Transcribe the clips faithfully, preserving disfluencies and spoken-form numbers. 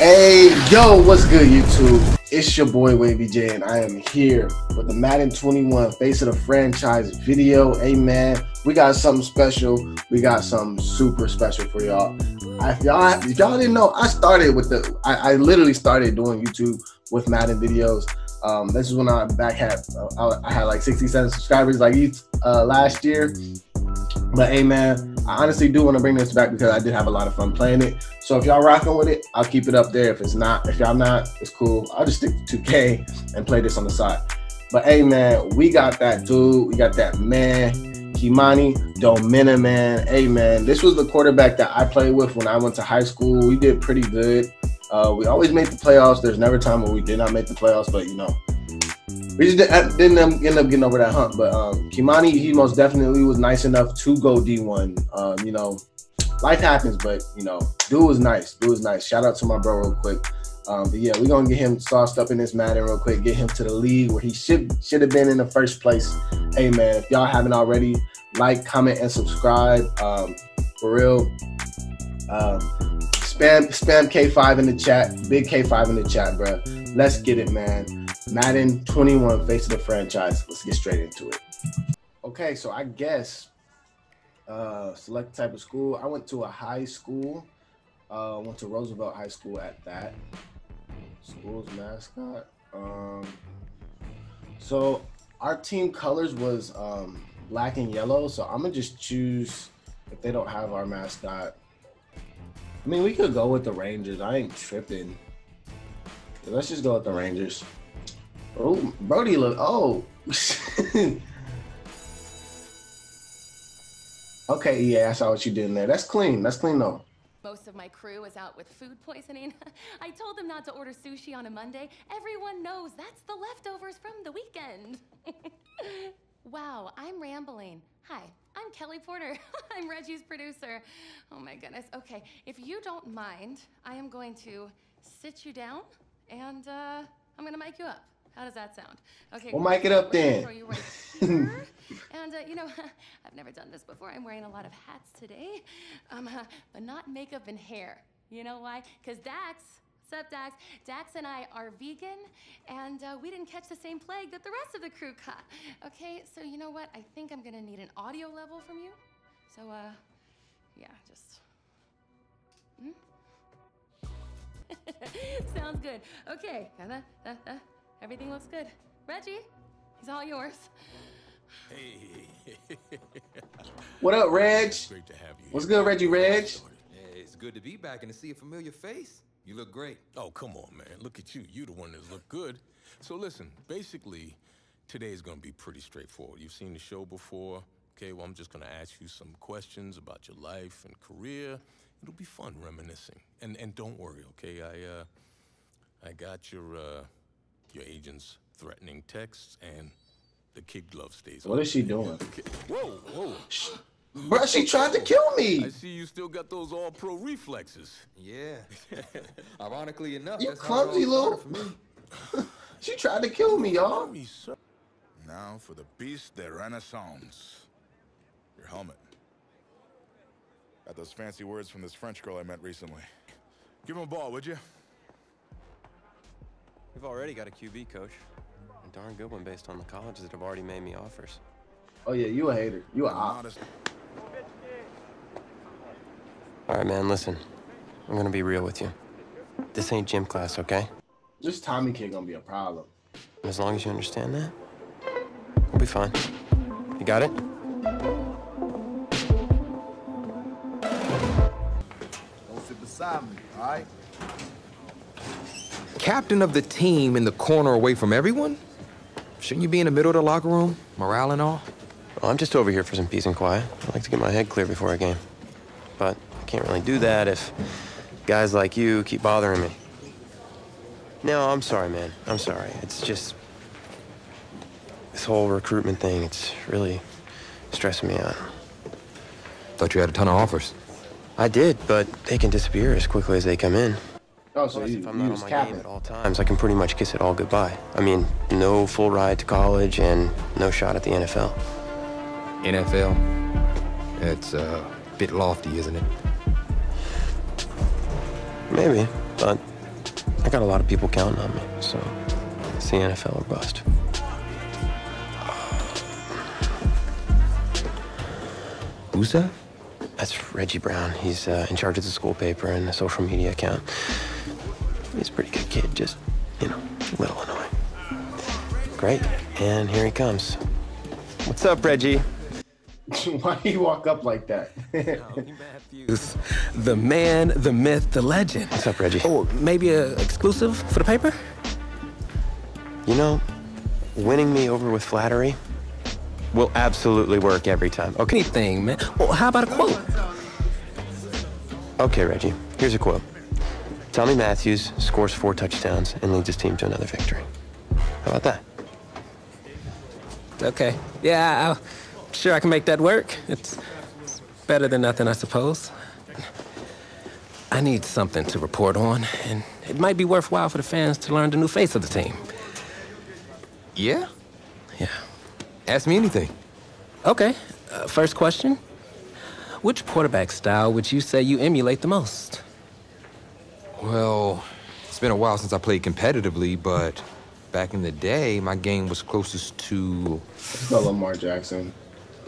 Hey, yo, what's good, YouTube? It's your boy, Wavy J, and I am here with the Madden twenty-one Face of the Franchise video. Hey, man, we got something special. We got something super special for y'all. If y'all didn't know, I started with the, I, I literally started doing YouTube with Madden videos. Um, this is when I back had, uh, I had like sixty-seven subscribers like uh, last year. But hey, man, I honestly do want to bring this back because I did have a lot of fun playing it. So if y'all rocking with it, I'll keep it up there. If it's not, if y'all not, it's cool. I'll just stick to two K and play this on the side. But hey, man, we got that dude. We got that man, Kimani Domena, man. Hey, man, this was the quarterback that I played with when I went to high school. We did pretty good. Uh, we always made the playoffs. There's never a time where we did not make the playoffs, but you know, we just didn't end up getting over that hump. But um, Kimani, he most definitely was nice enough to go D one. Um, you know, life happens, but, you know, dude was nice. Dude was nice. Shout out to my bro real quick. Um, but, yeah, we're going to get him sauced up in this Madden real quick, get him to the league where he should should have been in the first place. Hey, man, if y'all haven't already, like, comment, and subscribe. Um, for real. Um, Spam, spam K five in the chat. Big K five in the chat, bro. Let's get it, man. Madden twenty-one, Face of the Franchise. Let's get straight into it. Okay, so I guess uh, select type of school. I went to a high school. Uh, went to Roosevelt High School at that. School's mascot. Um, so our team colors was um, black and yellow. So I'm going to just choose if they don't have our mascot. I mean, we could go with the Rangers. I ain't tripping. Let's just go with the Rangers. Oh, Brody look. Oh. Okay, yeah, I saw what you did in there. That's clean. That's clean, though. Most of my crew is out with food poisoning. I told them not to order sushi on a Monday. Everyone knows that's the leftovers from the weekend. Wow, I'm rambling. Hi, I'm Kelly Porter. I'm Reggie's producer. Oh my goodness. Okay, if you don't mind, I am going to sit you down and uh, I'm going to mic you up. How does that sound? Okay. We'll mic it up then. You right here. And uh, you know, I've never done this before. I'm wearing a lot of hats today, um, uh, but not makeup and hair. You know why? Because Dax, what's up, Dax? Dax and I are vegan, and uh, we didn't catch the same plague that the rest of the crew caught. Okay, so you know what? I think I'm gonna need an audio level from you. So, uh, yeah, just. Hmm? Sounds good. Okay, uh, uh, uh, everything looks good. Reggie, he's all yours. Hey. What up, Reg? Great to have you. What's good, Reggie? Reg. Hey, it's good to be back and to see a familiar face. You look great. Oh, come on, man. Look at you. You the one that look good. So listen, basically, today is going to be pretty straightforward. You've seen the show before. Okay, well, I'm just going to ask you some questions about your life and career. It'll be fun reminiscing. And and don't worry, okay? I uh I got your uh your agent's threatening texts and the kid glove stays on. What is she doing? Okay. Whoa, whoa. Shh. Bruh, she tried to kill me. I see you still got those all-pro reflexes. Yeah. Ironically enough, you clumsy little. She tried to kill me, y'all. Now for the beast that renaissance. Your helmet. Got those fancy words from this French girl I met recently. Give him a ball, would you? We've already got a Q B coach. A darn good one based on the colleges that have already made me offers. Oh yeah, you a hater. You a hot. All right, man, listen. I'm going to be real with you. This ain't gym class, okay? This Tommy kid going to be a problem. As long as you understand that, we'll be fine. You got it? Don't sit beside me, all right? Captain of the team in the corner away from everyone? Shouldn't you be in the middle of the locker room, morale and all? Well, I'm just over here for some peace and quiet. I like to get my head clear before a game. But can't really do that if guys like you keep bothering me. No, I'm sorry, man. I'm sorry. It's just this whole recruitment thing, it's really stressing me out. Thought you had a ton of offers. I did, but they can disappear as quickly as they come in. Oh, so you, if I'm not on my game at all times, I can pretty much kiss it all goodbye. I mean, no full ride to college and no shot at the N F L. N F L? It's uh, a bit lofty, isn't it? Maybe, but I got a lot of people counting on me, so it's the N F L or bust. Who's that? That's Reggie Brown. He's uh, in charge of the school paper and the social media account. He's a pretty good kid, just, you know, a little annoying. Great, and here he comes. What's up, Reggie? Why do you walk up like that? The man, the myth, the legend. What's up, Reggie? Oh, maybe an exclusive for the paper? You know, winning me over with flattery will absolutely work every time. Okay. Anything, man. Well, how about a quote? Okay, Reggie, here's a quote. Tommy Matthews scores four touchdowns and leads his team to another victory. How about that? Okay. Yeah, I'll... Sure, I can make that work. It's, it's better than nothing, I suppose. I need something to report on, and it might be worthwhile for the fans to learn the new face of the team. Yeah? Yeah. Ask me anything. Okay. Uh, first question. Which quarterback style would you say you emulate the most? Well, it's been a while since I played competitively, but back in the day, my game was closest to... Lamar Jackson.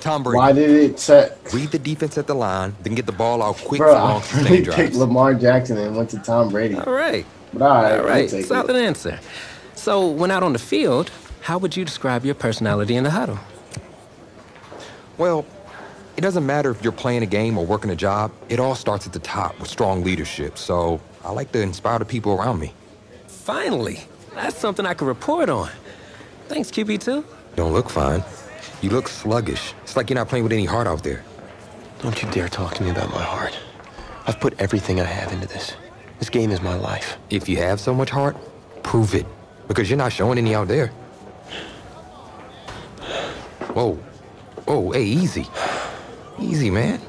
Tom Brady. Why did it set? Read the defense at the line, then get the ball out quick. Bro, for long I picked Lamar Jackson and went to Tom Brady. All right. But all right. All right. Solid answer. So when out on the field, how would you describe your personality in the huddle? Well, it doesn't matter if you're playing a game or working a job. It all starts at the top with strong leadership. So I like to inspire the people around me. Finally, that's something I can report on. Thanks, Q B two. Don't look fine. You look sluggish. It's like you're not playing with any heart out there. Don't you dare talk to me about my heart. I've put everything I have into this. This game is my life. If you have so much heart, prove it. Because you're not showing any out there. Whoa. Whoa, hey, easy. Easy, man.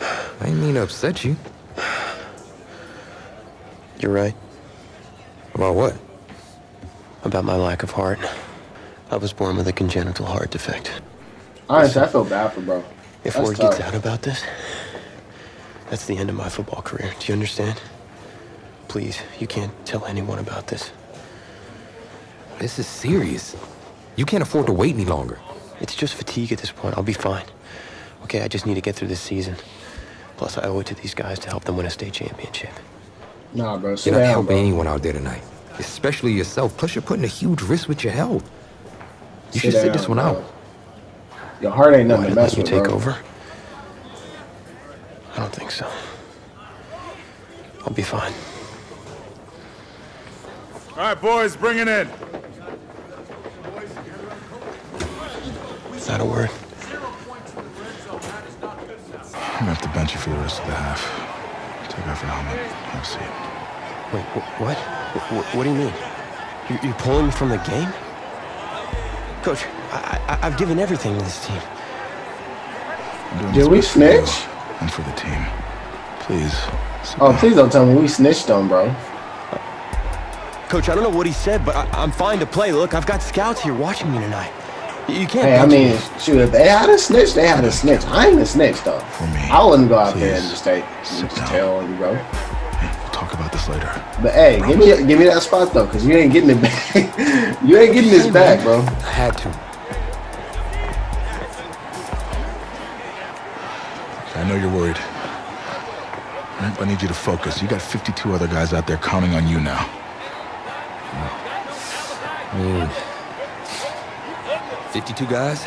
I didn't mean to upset you. You're right. About what? About my lack of heart. I was born with a congenital heart defect. Honestly, I feel bad for bro. If word gets out about this, that's the end of my football career. Do you understand? Please, you can't tell anyone about this. This is serious. You can't afford to wait any longer. It's just fatigue at this point. I'll be fine. Okay, I just need to get through this season. Plus, I owe it to these guys to help them win a state championship. Nah, bro. You're not helping anyone out there tonight, especially yourself. Plus, you're putting a huge risk with your health. You should sit this one out. Your heart ain't nothing to mess with, bro. Why did you take over? I don't think so. I'll be fine. All right, boys, bring it in. Is that a word? I'm gonna have to bench you for the rest of the half. Take off your helmet. I'll see it. Wait, what? What, what do you mean? You, you're pulling me from the game? Coach, I, I, I've given everything to this team. Did we snitch? And for the team, please. Oh, please don't tell me we snitched on, bro. Coach, I don't know what he said, but I, I'm fine to play. Look, I've got scouts here watching me tonight. You can't. Hey, I mean, shoot, if they had a snitch, they had a snitch. I ain't a snitch, though. For me, I wouldn't go out there and just say, just tell on you, bro. Talk about this later. But hey, give me give me that spot though, cause you ain't getting it back. You ain't getting this back, bro. I had to. I know you're worried. I need you to focus. You got fifty-two other guys out there counting on you now. Mm. fifty-two guys?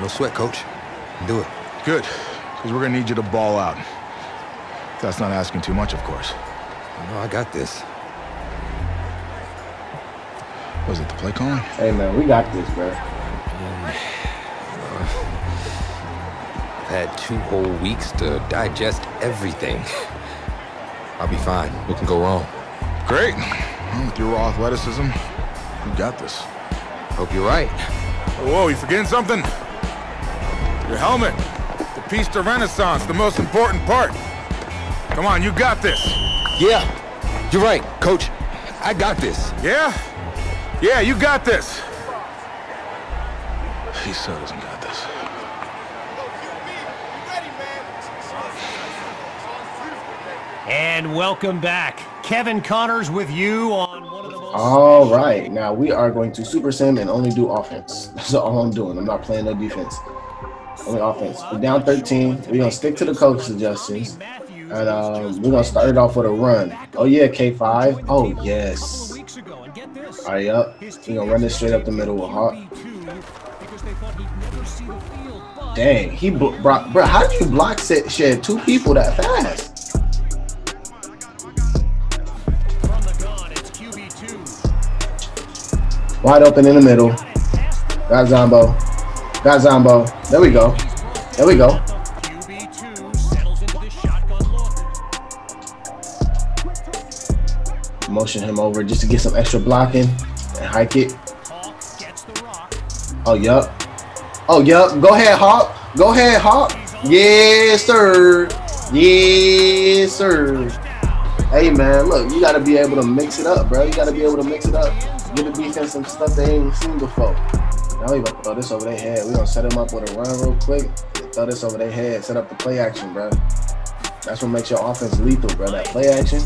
No sweat, coach. Do it. Good. Cause we're gonna need you to ball out. That's not asking too much, of course. No, I got this. Was it the play calling? Hey, man, we got this, bro. I've had two whole weeks to digest everything. I'll be fine. What can go wrong? Great. Well, with your raw athleticism, you got this. Hope you're right. Whoa, you forgetting something? Your helmet. The piece de renaissance, the most important part. Come on, you got this. Yeah, you're right, Coach. I got this. Yeah? Yeah, you got this. He still doesn't got this. And welcome back. Kevin Connors with you on one of the most... All right, now we are going to super sim and only do offense. That's all I'm doing. I'm not playing no defense. Only offense. We're down thirteen. We're going to stick to the coach suggestions. And uh, we're going to start it off with a run. Oh, yeah, K five. Oh, yes. All right, up. We're going to run this straight up the middle with Hawk. Dang, he brought... Bro, how do you block shed two people that fast? Wide open in the middle. Got Zombo. Got Zombo. There we go. There we go. Motion him over just to get some extra blocking and hike it. Oh, yup. Oh, yup. Go ahead, Hawk. Go ahead, Hawk. Yes, sir. Yes, sir. Hey, man, look, you got to be able to mix it up, bro. You got to be able to mix it up. Give the defense some stuff they ain't seen before. Now we about to throw this over their head. We gonna set them up with a run real quick. Throw this over their head. Set up the play action, bro. That's what makes your offense lethal, bro. That play action.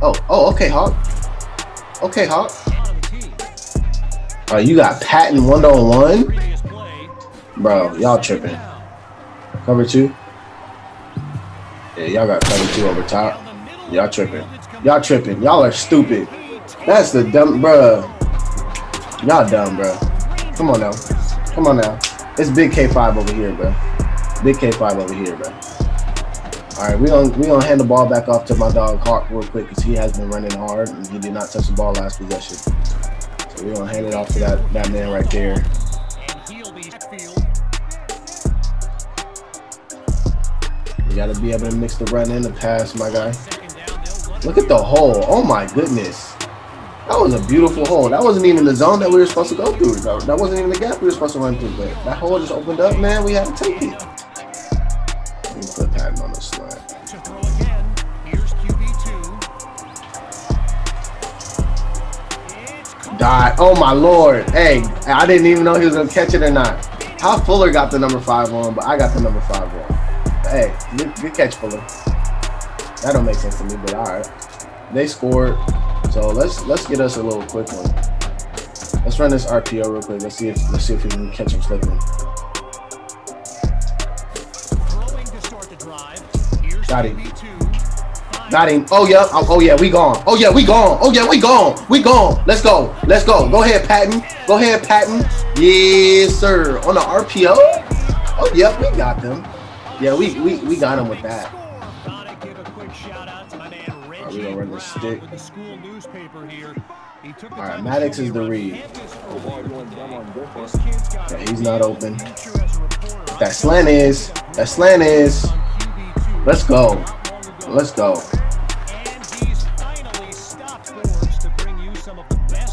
Oh, oh, okay, Hawk. Okay, Hawk. Oh, you got Patton one on one, bro. Y'all tripping. Cover two. Yeah, y'all got cover two over top. Y'all tripping. Y'all tripping. Y'all are stupid. That's the dumb, bruh. Y'all dumb, bruh. Come on now. Come on now. It's big K five over here, bruh. Big K five over here, bruh. All right, we're gonna, we gonna hand the ball back off to my dog Hawk real quick because he has been running hard and he did not touch the ball last possession. So we're gonna hand it off to that, that man right there. You gotta be able to mix the run and the pass, my guy. Look at the hole. Oh my goodness. That was a beautiful hole. That wasn't even the zone that we were supposed to go through. That, that wasn't even the gap we were supposed to run through. But that hole just opened up, man. We had to take it. Let me put Patton on the slide. Died. Oh, my Lord. Hey, I didn't even know he was going to catch it or not. How Fuller got the number five on, but I got the number five on. Hey, good, good catch, Fuller. That don't make sense to me, but all right. They scored. So let's let's get us a little quick one. Let's run this R P O real quick. Let's see if let's see if we can catch him slipping. Got him. Got him. Oh yeah. Oh, oh yeah. We gone. Oh yeah. We gone. Oh yeah. We gone. We gone. Let's go. Let's go. Go ahead, Patton. Go ahead, Patton. Yes, sir. On the R P O. Oh yeah. We got them. Yeah, we we we got him with that. We're gonna run the stick. All right, Maddox is the read. Yeah, he's not open. That slant is. That slant is. Let's go. Let's go.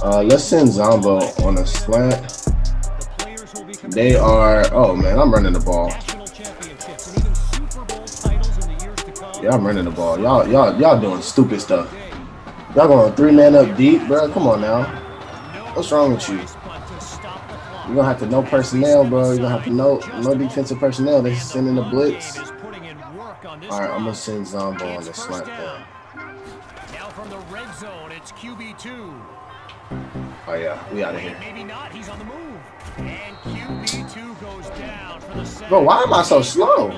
Uh, let's send Zombo on a slant. They are. Oh man, I'm running the ball. Y'all running the ball. Y'all y'all y'all doing stupid stuff. Y'all going three man up deep, bro. Come on now. What's wrong with you? You're gonna have to know personnel, bro. You're gonna have to know no defensive personnel. They sending the blitz. Alright, I'm gonna send Zombo on the slant there. Now from the red zone, it's Q B two. Oh yeah, we out of here. Maybe not, he's on the move. And Q B two goes down for the bro, why am I so slow?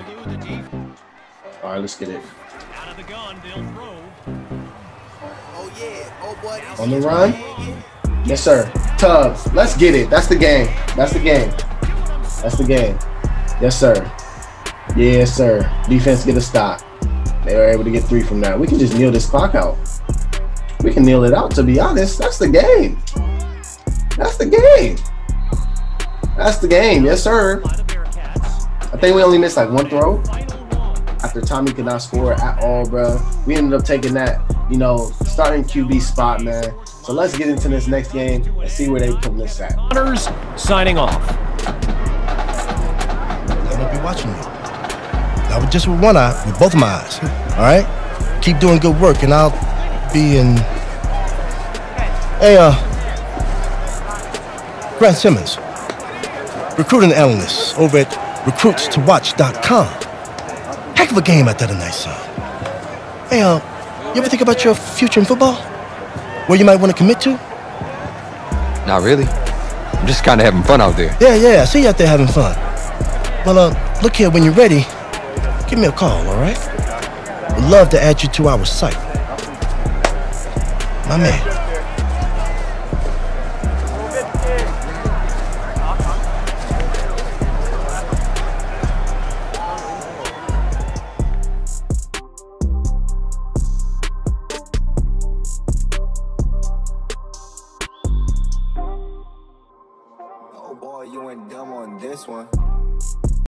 All right, let's get it. Out of the gun, they'll throw. Oh yeah, oh boy. On the run? Yes, sir. Tubbs, let's get it. That's the game. That's the game. That's the game. Yes, sir. Yes, sir. Defense get a stop. They were able to get three from that. We can just kneel this clock out. We can kneel it out, to be honest. That's the game. That's the game. That's the game. Yes, sir. I think we only missed like one throw. After Tommy could not score at all, bro. We ended up taking that, you know, starting Q B spot, man. So let's get into this next game and see where they put this at. Connors signing off. I don't be watching you. I was just with one eye, with both of my eyes. All right? Keep doing good work, and I'll be in... Hey, uh, Grant Simmons, recruiting analyst over at recruits to watch dot com. Heck of a game I did a nice song. Hey, uh, You ever think about your future in football? Where you might want to commit to? Not really. I'm just kind of having fun out there. Yeah, yeah, I see you out there having fun. Well, uh, look here, when you're ready, give me a call, all right? We'd love to add you to our site. My man. This one.